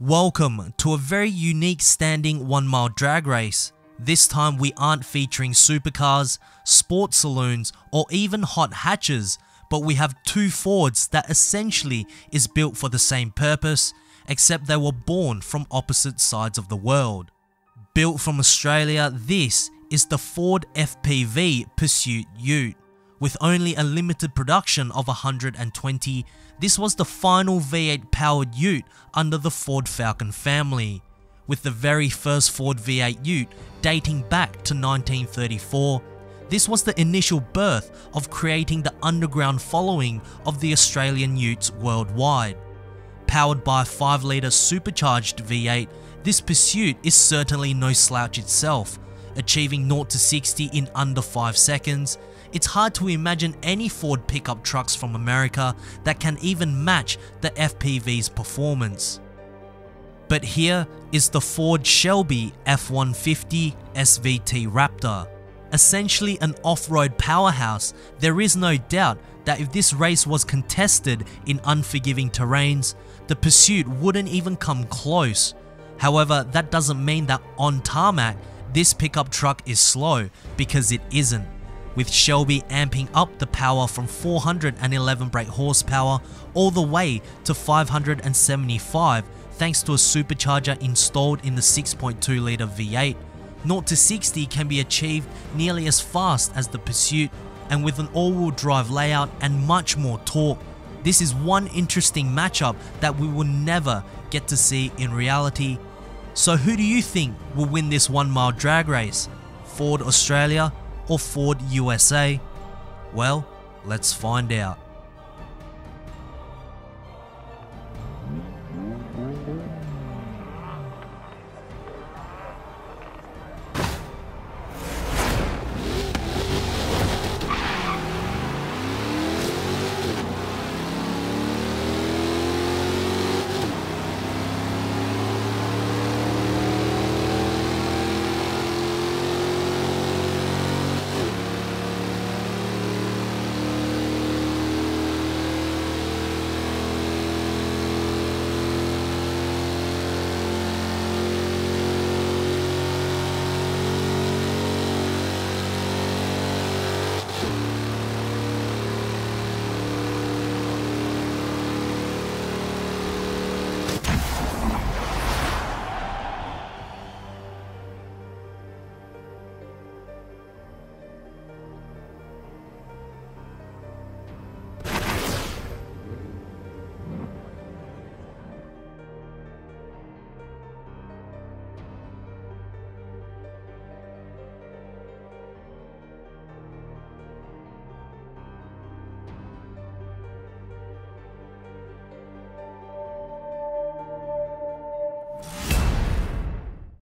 Welcome to a very unique standing 1 mile drag race. This time we aren't featuring supercars, sports saloons or even hot hatches, but we have two Fords that essentially is built for the same purpose, except they were born from opposite sides of the world. Built from Australia, this is the Ford FPV Pursuit Ute. With only a limited production of 120, this was the final V8 powered Ute under the Ford Falcon family, with the very first Ford V8 Ute dating back to 1934. This was the initial birth of creating the underground following of the Australian Utes worldwide. Powered by a 5-litre supercharged V8, this Pursuit is certainly no slouch itself, achieving 0-60 in under 5 seconds. It's hard to imagine any Ford pickup trucks from America that can even match the FPV's performance. But here is the Ford Shelby F-150 SVT Raptor. Essentially an off-road powerhouse, there is no doubt that if this race was contested in unforgiving terrains, the Pursuit wouldn't even come close. However, that doesn't mean that on tarmac, this pickup truck is slow, because it isn't, with Shelby amping up the power from 411 brake horsepower all the way to 575 thanks to a supercharger installed in the 6.2 litre V8. 0-60 can be achieved nearly as fast as the Pursuit, and with an all-wheel drive layout and much more torque. This is one interesting matchup that we will never get to see in reality. So who do you think will win this 1 mile drag race? Ford Australia or Ford USA? Well, let's find out.